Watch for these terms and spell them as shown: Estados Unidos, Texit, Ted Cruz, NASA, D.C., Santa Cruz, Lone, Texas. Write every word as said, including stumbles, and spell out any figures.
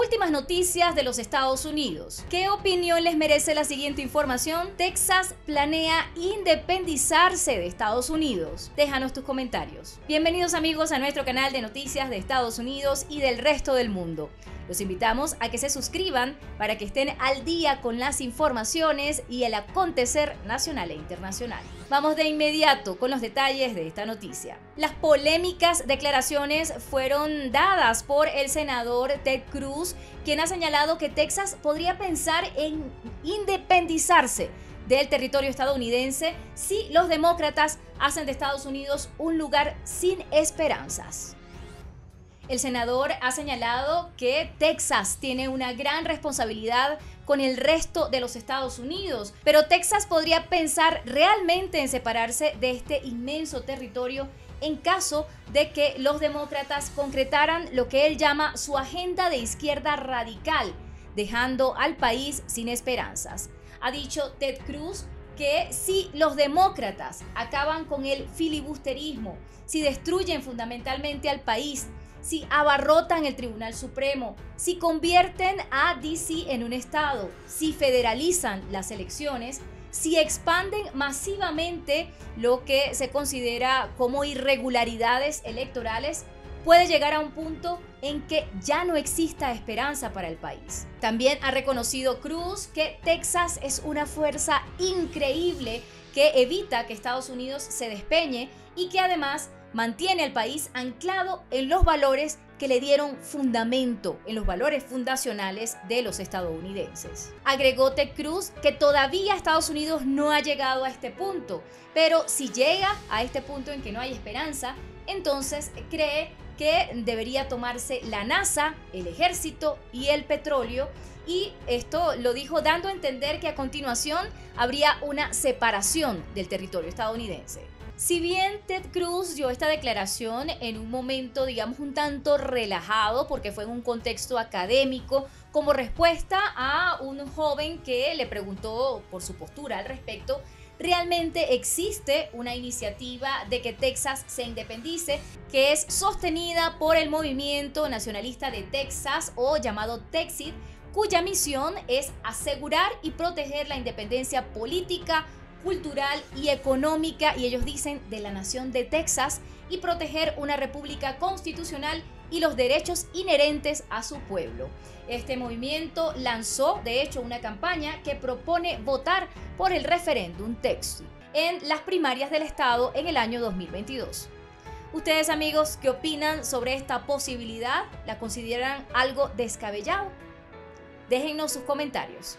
Últimas noticias de los Estados Unidos. ¿Qué opinión les merece la siguiente información? Texas planea independizarse de Estados Unidos. Déjanos tus comentarios. Bienvenidos amigos a nuestro canal de noticias de Estados Unidos y del resto del mundo. Los invitamos a que se suscriban para que estén al día con las informaciones y el acontecer nacional e internacional. Vamos de inmediato con los detalles de esta noticia. Las polémicas declaraciones fueron dadas por el senador Ted Cruz, quien ha señalado que Texas podría pensar en independizarse del territorio estadounidense si los demócratas hacen de Estados Unidos un lugar sin esperanzas. El senador ha señalado que Texas tiene una gran responsabilidad con el resto de los Estados Unidos, pero Texas podría pensar realmente en separarse de este inmenso territorio en caso de que los demócratas concretaran lo que él llama su agenda de izquierda radical, dejando al país sin esperanzas. Ha dicho Ted Cruz que si los demócratas acaban con el filibusterismo, si destruyen fundamentalmente al país, si abarrotan el Tribunal Supremo, si convierten a D C en un estado, si federalizan las elecciones, si expanden masivamente lo que se considera como irregularidades electorales, puede llegar a un punto en que ya no exista esperanza para el país. También ha reconocido Cruz que Texas es una fuerza increíble que evita que Estados Unidos se despeñe y que además mantiene al país anclado en los valores que le dieron fundamento, en los valores fundacionales de los estadounidenses. Agregó Ted Cruz que todavía Estados Unidos no ha llegado a este punto, pero si llega a este punto en que no hay esperanza, entonces cree que debería tomarse la NASA, el ejército y el petróleo, y esto lo dijo dando a entender que a continuación habría una separación del territorio estadounidense. Si bien Ted Cruz dio esta declaración en un momento, digamos, un tanto relajado, porque fue en un contexto académico, como respuesta a un joven que le preguntó por su postura al respecto, realmente existe una iniciativa de que Texas se independice, que es sostenida por el movimiento nacionalista de Texas, o llamado Texit, cuya misión es asegurar y proteger la independencia política, cultural y económica, y ellos dicen de la nación de Texas, y proteger una república constitucional y los derechos inherentes a su pueblo. Este movimiento lanzó, de hecho, una campaña que propone votar por el referéndum Texit en las primarias del estado en el año dos mil veintidós. Ustedes, amigos, ¿qué opinan sobre esta posibilidad? ¿La consideran algo descabellado? Déjennos sus comentarios.